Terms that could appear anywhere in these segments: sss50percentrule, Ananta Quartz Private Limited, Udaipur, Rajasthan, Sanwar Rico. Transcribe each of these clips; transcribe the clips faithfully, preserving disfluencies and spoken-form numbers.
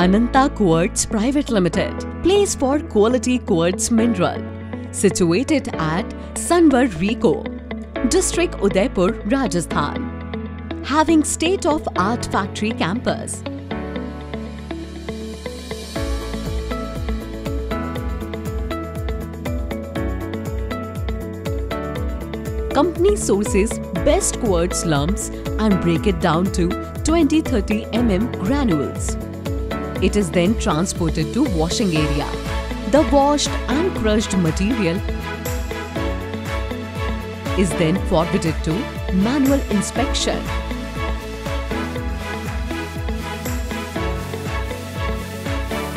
Ananta Quartz Private Limited, place for quality quartz mineral, situated at Sanwar Rico, District Udaipur, Rajasthan, having state-of-art factory campus, company sources best quartz lumps and break it down to twenty to thirty millimeter granules. It is then transported to washing area. The washed and crushed material is then forwarded to manual inspection.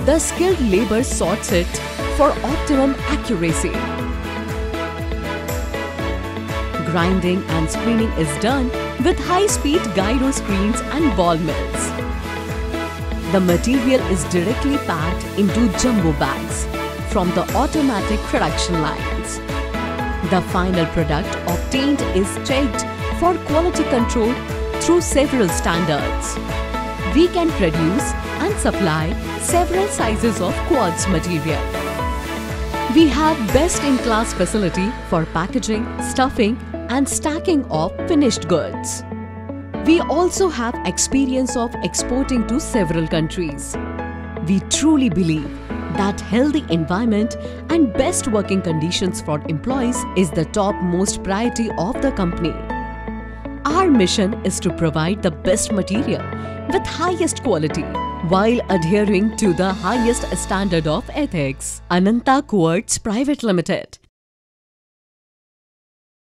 The skilled labor sorts it for optimum accuracy. Grinding and screening is done with high-speed gyro screens and ball mills. The material is directly packed into jumbo bags from the automatic production lines. The final product obtained is checked for quality control through several standards. We can produce and supply several sizes of quartz material. We have best-in-class facility for packaging, stuffing, and stacking of finished goods. We also have experience of exporting to several countries. We truly believe that healthy environment and best working conditions for employees is the topmost priority of the company. Our mission is to provide the best material with highest quality while adhering to the highest standard of ethics. Ananta Quartz Private Limited.